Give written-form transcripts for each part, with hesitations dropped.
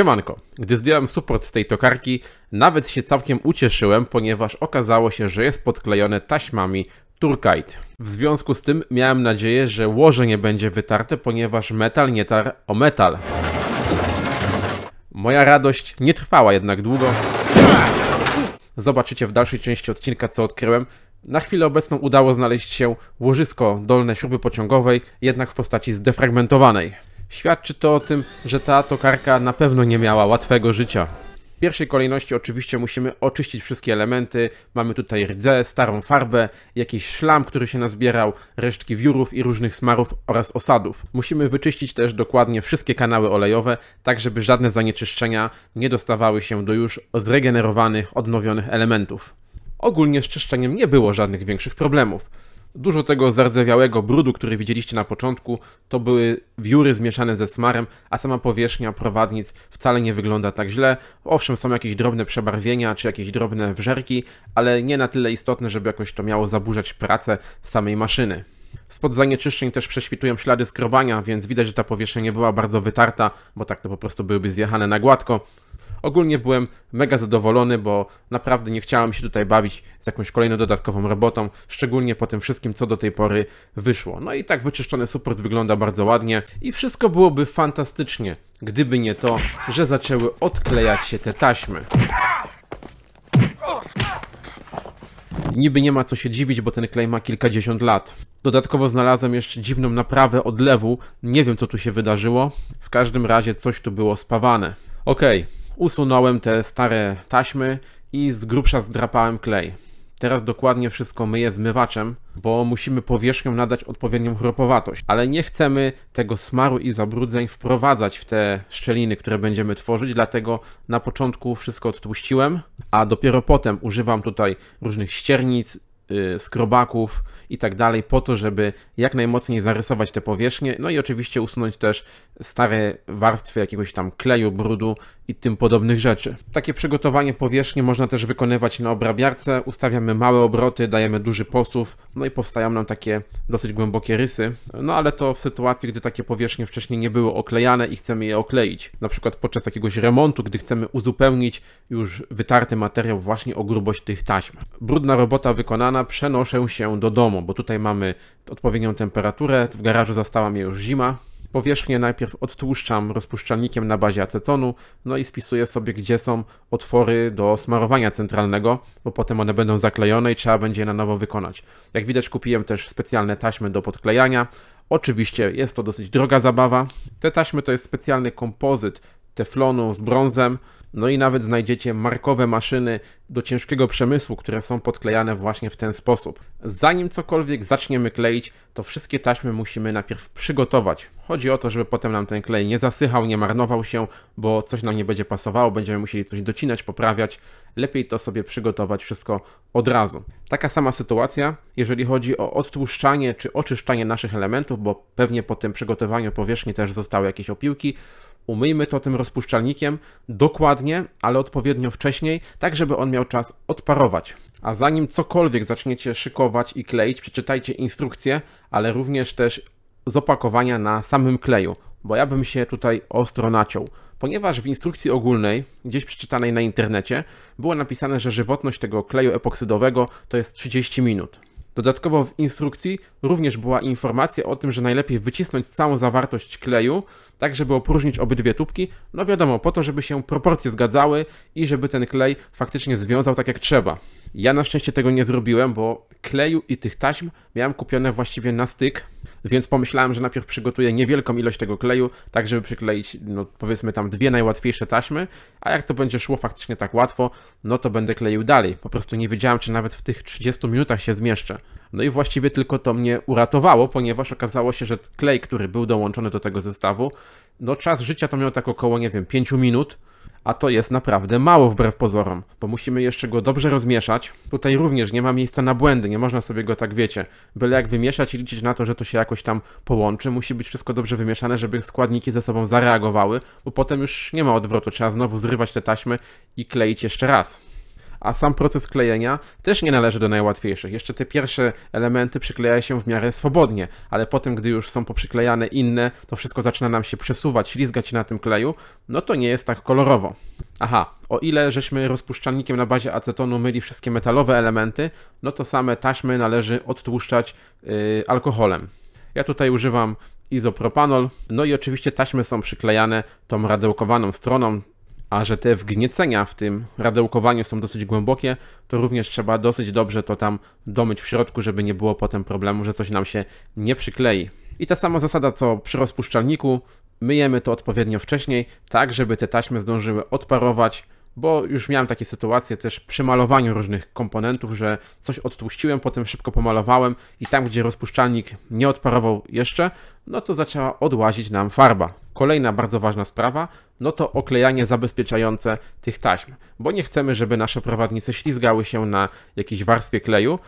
Siemanko, gdy zdjąłem suport z tej tokarki, nawet się całkiem ucieszyłem, ponieważ okazało się, że jest podklejone taśmami Turcite. W związku z tym miałem nadzieję, że łoże nie będzie wytarte, ponieważ metal nie tarł o metal. Moja radość nie trwała jednak długo. Zobaczycie w dalszej części odcinka, co odkryłem. Na chwilę obecną udało znaleźć się łożysko dolne śruby pociągowej, jednak w postaci zdefragmentowanej. Świadczy to o tym, że ta tokarka na pewno nie miała łatwego życia. W pierwszej kolejności oczywiście musimy oczyścić wszystkie elementy. Mamy tutaj rdzę, starą farbę, jakiś szlam, który się nazbierał, resztki wiórów i różnych smarów oraz osadów. Musimy wyczyścić też dokładnie wszystkie kanały olejowe, tak żeby żadne zanieczyszczenia nie dostawały się do już zregenerowanych, odnowionych elementów. Ogólnie z czyszczeniem nie było żadnych większych problemów. Dużo tego zardzewiałego brudu, który widzieliście na początku, to były wióry zmieszane ze smarem, a sama powierzchnia prowadnic wcale nie wygląda tak źle. Owszem, są jakieś drobne przebarwienia czy jakieś drobne wżerki, ale nie na tyle istotne, żeby jakoś to miało zaburzać pracę samej maszyny. Spod zanieczyszczeń też prześwitują ślady skrobania, więc widać, że ta powierzchnia nie była bardzo wytarta, bo tak to po prostu byłyby zjechane na gładko. Ogólnie byłem mega zadowolony, bo naprawdę nie chciałem się tutaj bawić z jakąś kolejną dodatkową robotą, szczególnie po tym wszystkim, co do tej pory wyszło. No i tak wyczyszczony suport wygląda bardzo ładnie i wszystko byłoby fantastycznie, gdyby nie to, że zaczęły odklejać się te taśmy. Niby nie ma co się dziwić, bo ten klej ma kilkadziesiąt lat. Dodatkowo znalazłem jeszcze dziwną naprawę odlewu, nie wiem co tu się wydarzyło, w każdym razie coś tu było spawane. Okej. Usunąłem te stare taśmy i z grubsza zdrapałem klej. Teraz dokładnie wszystko myję zmywaczem, bo musimy powierzchniom nadać odpowiednią chropowatość. Ale nie chcemy tego smaru i zabrudzeń wprowadzać w te szczeliny, które będziemy tworzyć, dlatego na początku wszystko odtłuściłem, a dopiero potem używam tutaj różnych ściernic, skrobaków i tak dalej, po to, żeby jak najmocniej zarysować te powierzchnie, no i oczywiście usunąć też stare warstwy jakiegoś tam kleju, brudu i tym podobnych rzeczy. Takie przygotowanie powierzchni można też wykonywać na obrabiarce, ustawiamy małe obroty, dajemy duży posuw, no i powstają nam takie dosyć głębokie rysy, no ale to w sytuacji, gdy takie powierzchnie wcześniej nie były oklejane i chcemy je okleić, na przykład podczas jakiegoś remontu, gdy chcemy uzupełnić już wytarty materiał właśnie o grubość tych taśm. Brudna robota wykonana, przenoszę się do domu, bo tutaj mamy odpowiednią temperaturę, w garażu zastała mnie już zima. Powierzchnię najpierw odtłuszczam rozpuszczalnikiem na bazie acetonu, no i spisuję sobie, gdzie są otwory do smarowania centralnego, bo potem one będą zaklejone i trzeba będzie je na nowo wykonać. Jak widać, kupiłem też specjalne taśmy do podklejania. Oczywiście jest to dosyć droga zabawa. Te taśmy to jest specjalny kompozyt teflonu z brązem, no i nawet znajdziecie markowe maszyny do ciężkiego przemysłu, które są podklejane właśnie w ten sposób. Zanim cokolwiek zaczniemy kleić, to wszystkie taśmy musimy najpierw przygotować. Chodzi o to, żeby potem nam ten klej nie zasychał, nie marnował się, bo coś nam nie będzie pasowało, będziemy musieli coś docinać, poprawiać. Lepiej to sobie przygotować wszystko od razu. Taka sama sytuacja, jeżeli chodzi o odtłuszczanie czy oczyszczanie naszych elementów, bo pewnie po tym przygotowaniu powierzchni też zostały jakieś opiłki. Umyjmy to tym rozpuszczalnikiem dokładnie, ale odpowiednio wcześniej, tak żeby on miał czas odparować. A zanim cokolwiek zaczniecie szykować i kleić, przeczytajcie instrukcje, ale również też z opakowania na samym kleju, bo ja bym się tutaj ostro naciął. Ponieważ w instrukcji ogólnej, gdzieś przeczytanej na internecie, było napisane, że żywotność tego kleju epoksydowego to jest 30 minut. Dodatkowo w instrukcji również była informacja o tym, że najlepiej wycisnąć całą zawartość kleju, tak żeby opróżnić obydwie tubki, no wiadomo, po to, żeby się proporcje zgadzały i żeby ten klej faktycznie związał tak jak trzeba. Ja na szczęście tego nie zrobiłem, bo kleju i tych taśm miałem kupione właściwie na styk, więc pomyślałem, że najpierw przygotuję niewielką ilość tego kleju, tak żeby przykleić, no powiedzmy tam dwie najłatwiejsze taśmy, a jak to będzie szło faktycznie tak łatwo, no to będę kleił dalej. Po prostu nie wiedziałem, czy nawet w tych 30 minutach się zmieszczę. No i właściwie tylko to mnie uratowało, ponieważ okazało się, że klej, który był dołączony do tego zestawu, no czas życia to miał tak około, nie wiem, 5 minut, a to jest naprawdę mało wbrew pozorom, bo musimy jeszcze go dobrze rozmieszać. Tutaj również nie ma miejsca na błędy, nie można sobie go tak, wiecie, byle jak wymieszać i liczyć na to, że to się jakoś tam połączy. Musi być wszystko dobrze wymieszane, żeby składniki ze sobą zareagowały, bo potem już nie ma odwrotu, trzeba znowu zrywać te taśmy i kleić jeszcze raz. a sam proces klejenia też nie należy do najłatwiejszych. Jeszcze te pierwsze elementy przyklejają się w miarę swobodnie, ale potem, gdy już są poprzyklejane inne, to wszystko zaczyna nam się przesuwać, ślizgać na tym kleju, no to nie jest tak kolorowo. Aha, o ile żeśmy rozpuszczalnikiem na bazie acetonu myli wszystkie metalowe elementy, no to same taśmy należy odtłuszczać alkoholem. Ja tutaj używam izopropanol, no i oczywiście taśmy są przyklejane tą radełkowaną stroną, a że te wgniecenia w tym radełkowaniu są dosyć głębokie, to również trzeba dosyć dobrze to tam domyć w środku, żeby nie było potem problemu, że coś nam się nie przyklei. I ta sama zasada co przy rozpuszczalniku, myjemy to odpowiednio wcześniej, tak żeby te taśmy zdążyły odparować, bo już miałem takie sytuacje też przy malowaniu różnych komponentów, że coś odtłuściłem, potem szybko pomalowałem i tam, gdzie rozpuszczalnik nie odparował jeszcze, no to zaczęła odłazić nam farba. Kolejna bardzo ważna sprawa, no to oklejanie zabezpieczające tych taśm, bo nie chcemy, żeby nasze prowadnice ślizgały się na jakiejś warstwie kleju,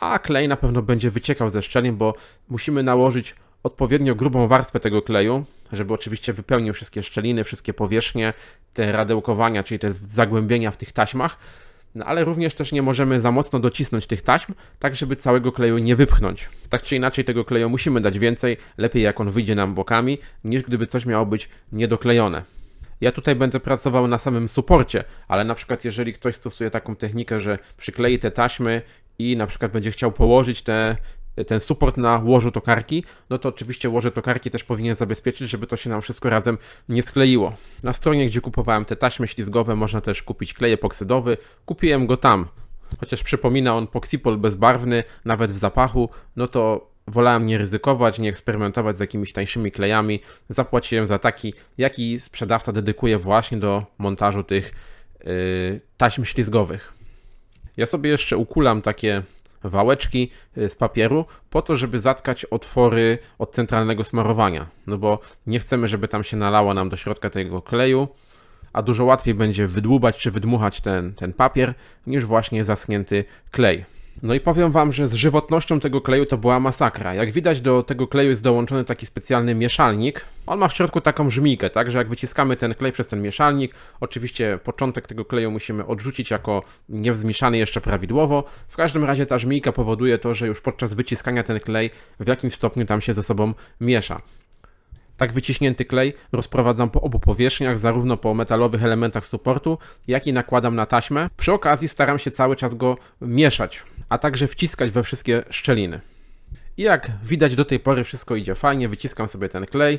a klej na pewno będzie wyciekał ze szczelin, bo musimy nałożyć odpowiednio grubą warstwę tego kleju, żeby oczywiście wypełnił wszystkie szczeliny, wszystkie powierzchnie, te radełkowania, czyli te zagłębienia w tych taśmach, no ale również też nie możemy za mocno docisnąć tych taśm, tak żeby całego kleju nie wypchnąć. Tak czy inaczej tego kleju musimy dać więcej, lepiej jak on wyjdzie nam bokami, niż gdyby coś miało być niedoklejone. Ja tutaj będę pracował na samym suporcie, ale na przykład jeżeli ktoś stosuje taką technikę, że przyklei te taśmy i na przykład będzie chciał położyć ten suport na łożu tokarki, no to oczywiście łoże tokarki też powinien zabezpieczyć, żeby to się nam wszystko razem nie skleiło. Na stronie, gdzie kupowałem te taśmy ślizgowe, można też kupić klej epoksydowy. Kupiłem go tam, chociaż przypomina on Poxipol bezbarwny, nawet w zapachu, no to wolałem nie ryzykować, nie eksperymentować z jakimiś tańszymi klejami. Zapłaciłem za taki, jaki sprzedawca dedykuje właśnie do montażu tych taśm ślizgowych. Ja sobie jeszcze ukulam takie wałeczki z papieru po to, żeby zatkać otwory od centralnego smarowania, no bo nie chcemy, żeby tam się nalało nam do środka tego kleju, a dużo łatwiej będzie wydłubać czy wydmuchać ten papier niż właśnie zaschnięty klej. No i powiem Wam, że z żywotnością tego kleju to była masakra. Jak widać, do tego kleju jest dołączony taki specjalny mieszalnik. On ma w środku taką żmijkę, tak, że jak wyciskamy ten klej przez ten mieszalnik, oczywiście początek tego kleju musimy odrzucić jako niewzmieszany jeszcze prawidłowo. W każdym razie ta żmijka powoduje to, że już podczas wyciskania ten klej w jakimś stopniu tam się ze sobą miesza. Tak wyciśnięty klej rozprowadzam po obu powierzchniach, zarówno po metalowych elementach suportu, jak i nakładam na taśmę. Przy okazji staram się cały czas go mieszać, a także wciskać we wszystkie szczeliny. I jak widać, do tej pory wszystko idzie fajnie, wyciskam sobie ten klej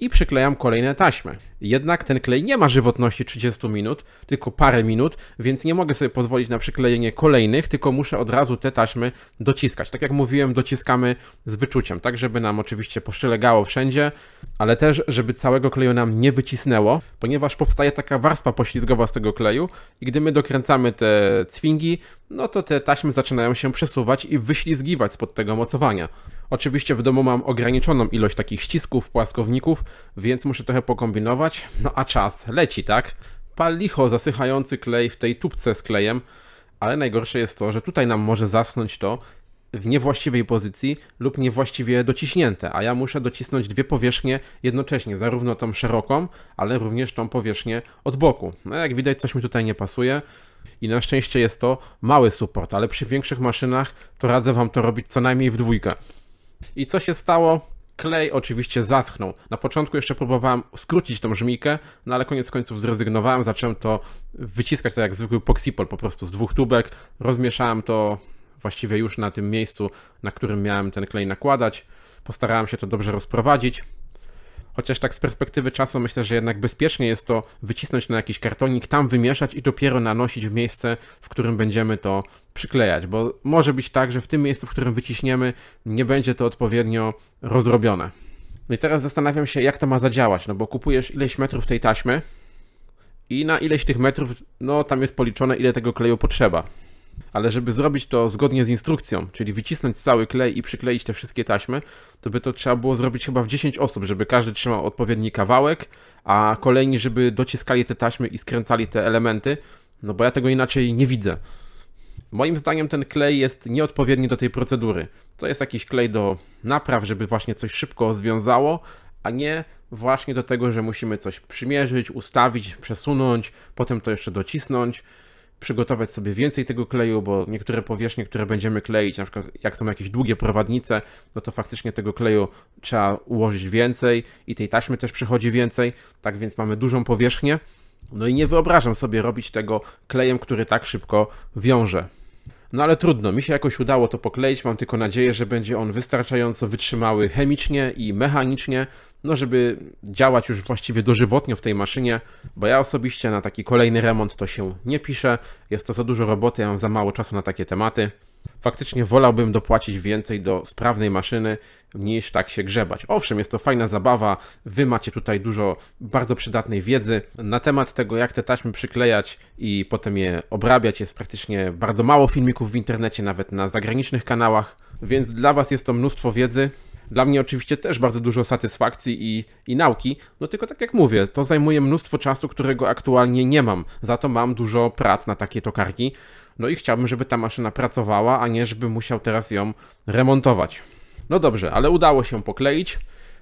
i przyklejam kolejne taśmy. Jednak ten klej nie ma żywotności 30 minut, tylko parę minut, więc nie mogę sobie pozwolić na przyklejenie kolejnych, tylko muszę od razu te taśmy dociskać. Tak jak mówiłem, dociskamy z wyczuciem, tak żeby nam oczywiście poszczelegało wszędzie, ale też żeby całego kleju nam nie wycisnęło, ponieważ powstaje taka warstwa poślizgowa z tego kleju i gdy my dokręcamy te cwingi, no to te taśmy zaczynają się przesuwać i wyślizgiwać spod tego mocowania. Oczywiście w domu mam ograniczoną ilość takich ścisków, płaskowników, więc muszę trochę pokombinować, no a czas leci, tak? Pal licho zasychający klej w tej tubce z klejem, ale najgorsze jest to, że tutaj nam może zaschnąć to w niewłaściwej pozycji lub niewłaściwie dociśnięte, a ja muszę docisnąć dwie powierzchnie jednocześnie, zarówno tą szeroką, ale również tą powierzchnię od boku. No jak widać, coś mi tutaj nie pasuje i na szczęście jest to mały suport, ale przy większych maszynach to radzę Wam to robić co najmniej w dwójkę. I co się stało? Klej oczywiście zaschnął. Na początku jeszcze próbowałem skrócić tą żmijkę, no ale koniec końców zrezygnowałem, zacząłem to wyciskać tak jak zwykły Poxipol, po prostu z dwóch tubek, rozmieszałem to właściwie już na tym miejscu, na którym miałem ten klej nakładać, postarałem się to dobrze rozprowadzić. Chociaż tak z perspektywy czasu myślę, że jednak bezpiecznie jest to wycisnąć na jakiś kartonik, tam wymieszać i dopiero nanosić w miejsce, w którym będziemy to przyklejać, bo może być tak, że w tym miejscu, w którym wyciśniemy, nie będzie to odpowiednio rozrobione. No i teraz zastanawiam się, jak to ma zadziałać, no bo kupujesz ileś metrów tej taśmy i na ileś tych metrów, no tam jest policzone, ile tego kleju potrzeba. Ale żeby zrobić to zgodnie z instrukcją, czyli wycisnąć cały klej i przykleić te wszystkie taśmy, to by to trzeba było zrobić chyba w 10 osób, żeby każdy trzymał odpowiedni kawałek, a kolejni, żeby dociskali te taśmy i skręcali te elementy, no bo ja tego inaczej nie widzę. Moim zdaniem ten klej jest nieodpowiedni do tej procedury. To jest jakiś klej do napraw, żeby właśnie coś szybko związało, a nie właśnie do tego, że musimy coś przymierzyć, ustawić, przesunąć, potem to jeszcze docisnąć. przygotować sobie więcej tego kleju, bo niektóre powierzchnie, które będziemy kleić, na przykład jak są jakieś długie prowadnice, no to faktycznie tego kleju trzeba ułożyć więcej i tej taśmy też przychodzi więcej, tak więc mamy dużą powierzchnię. No i nie wyobrażam sobie robić tego klejem, który tak szybko wiąże. No ale trudno, mi się jakoś udało to pokleić, mam tylko nadzieję, że będzie on wystarczająco wytrzymały chemicznie i mechanicznie, no żeby działać już właściwie dożywotnio w tej maszynie, bo ja osobiście na taki kolejny remont to się nie piszę, jest to za dużo roboty, ja mam za mało czasu na takie tematy. Faktycznie wolałbym dopłacić więcej do sprawnej maszyny, niż tak się grzebać. Owszem, jest to fajna zabawa, wy macie tutaj dużo bardzo przydatnej wiedzy na temat tego, jak te taśmy przyklejać i potem je obrabiać. Jest praktycznie bardzo mało filmików w internecie, nawet na zagranicznych kanałach, więc dla was jest to mnóstwo wiedzy. Dla mnie oczywiście też bardzo dużo satysfakcji i nauki, no tylko tak jak mówię, to zajmuje mnóstwo czasu, którego aktualnie nie mam. Za to mam dużo prac na takie tokarki. No i chciałbym, żeby ta maszyna pracowała, a nie żebym musiał teraz ją remontować. No dobrze, ale udało się pokleić.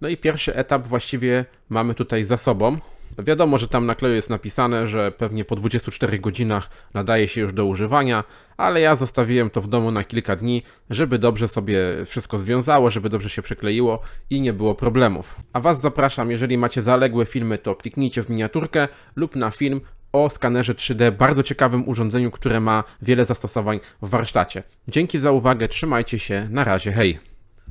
No i pierwszy etap właściwie mamy tutaj za sobą. Wiadomo, że tam na kleju jest napisane, że pewnie po 24 godzinach nadaje się już do używania, ale ja zostawiłem to w domu na kilka dni, żeby dobrze sobie wszystko związało, żeby dobrze się przykleiło i nie było problemów. A was zapraszam, jeżeli macie zaległe filmy, to kliknijcie w miniaturkę lub na film o skanerze 3D, bardzo ciekawym urządzeniu, które ma wiele zastosowań w warsztacie. Dzięki za uwagę, trzymajcie się, na razie, hej!